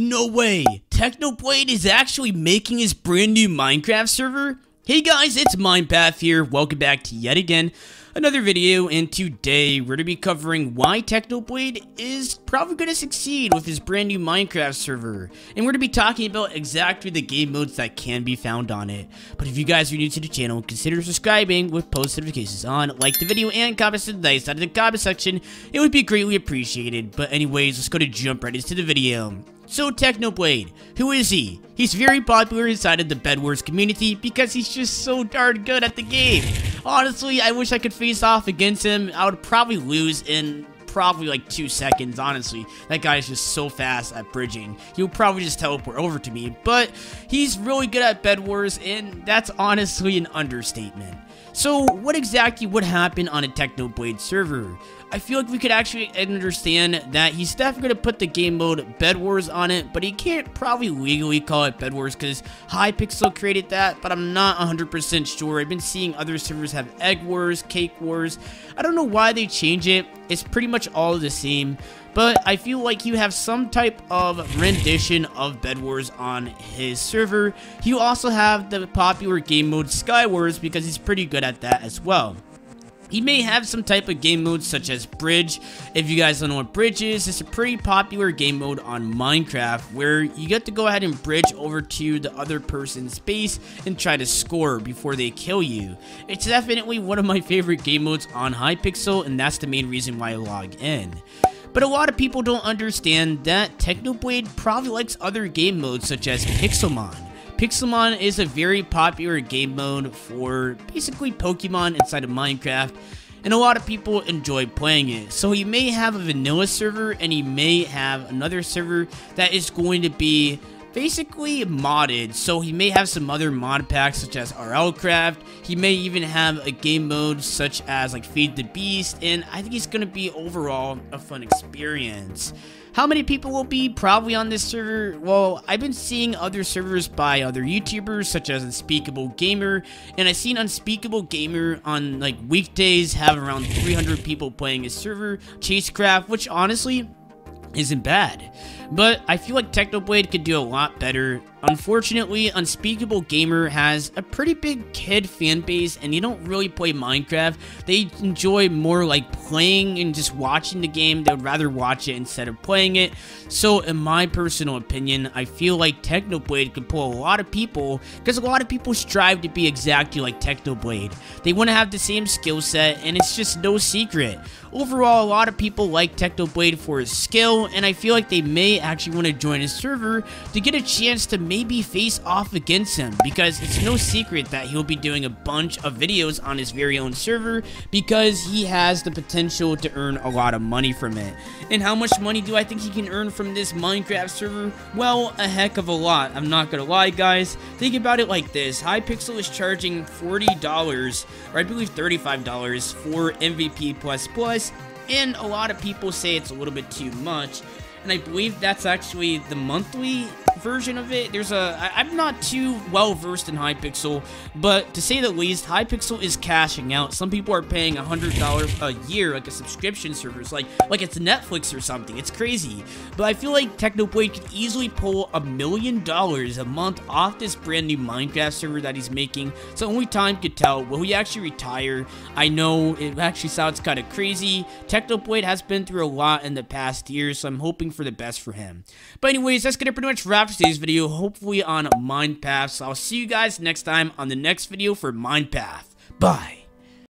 No way! Technoblade is actually making his brand new Minecraft server? Hey guys, it's MinePath here. Welcome back to yet again another video, and today we're going to be covering why Technoblade is probably going to succeed with his brand new Minecraft server. And we're going to be talking about exactly the game modes that can be found on it. But if you guys are new to the channel, consider subscribing with post notifications on, like the video, and comments to the nice out of the comment section. It would be greatly appreciated. But anyways, let's go to jump right into the video. So Technoblade, who is he? He's very popular inside of the Bedwars community because he's just so darn good at the game. Honestly, I wish I could face off against him. I would probably lose in probably like 2 seconds, honestly. That guy is just so fast at bridging. He'll probably just teleport over to me, but he's really good at Bedwars, and that's honestly an understatement. So what exactly would happen on a Technoblade server? I feel like we could actually understand that he's definitely going to put the game mode Bedwars on it, but he can't probably legally call it Bedwars because Hypixel created that, but I'm not 100% sure. I've been seeing other servers have Egg Wars, Cake Wars. I don't know why they change it. It's pretty much all the same, but I feel like you have some type of rendition of Bedwars on his server. You also have the popular game mode Skywars because he's pretty good at that as well. He may have some type of game modes such as Bridge. If you guys don't know what Bridge is, it's a pretty popular game mode on Minecraft where you get to go ahead and bridge over to the other person's space and try to score before they kill you. It's definitely one of my favorite game modes on Hypixel, and that's the main reason why I log in. But a lot of people don't understand that Technoblade probably likes other game modes such as Pixelmon. Pixelmon is a very popular game mode for basically Pokemon inside of Minecraft, and a lot of people enjoy playing it. So he may have a vanilla server, and he may have another server that is going to be basically modded. So he may have some other mod packs such as RL Craft. He may even have a game mode such as like Feed the Beast, and I think it's going to be overall a fun experience. How many people will be probably on this server? Well, I've been seeing other servers by other YouTubers such as Unspeakable Gamer, and I've seen Unspeakable Gamer on like weekdays have around 300 people playing his server, Chasecraft, which honestly isn't bad. But I feel like Technoblade could do a lot better. Unfortunately, Unspeakable Gamer has a pretty big kid fan base, and they don't really play Minecraft. They enjoy more like playing and just watching the game. They would rather watch it instead of playing it. So in my personal opinion, I feel like Technoblade could pull a lot of people because a lot of people strive to be exactly like Technoblade. They want to have the same skill set, and it's just no secret. Overall, a lot of people like Technoblade for his skill, and I feel like they may actually want to join his server to get a chance to maybe face off against him, because it's no secret that he'll be doing a bunch of videos on his very own server because he has the potential to earn a lot of money from it. And how much money do I think he can earn from this Minecraft server? Well, a heck of a lot. I'm not gonna lie, guys. Think about it like this. Hypixel is charging $40, or I believe $35 for MVP++, and a lot of people say it's a little bit too much. And I believe that's actually the monthly version of it. I'm not too well versed in Hypixel, but to say the least, Hypixel is cashing out. Some people are paying $100 a year, like a subscription service, like it's Netflix or something. It's crazy. But I feel like Technoblade could easily pull $1 million a month off this brand new Minecraft server that he's making. So only time could tell, will he actually retire? I know it actually sounds kind of crazy. Technoblade has been through a lot in the past year, so I'm hoping for the best for him. But anyways, that's gonna pretty much wrap today's video, hopefully on MinePath. So I'll see you guys next time on the next video for MinePath. Bye.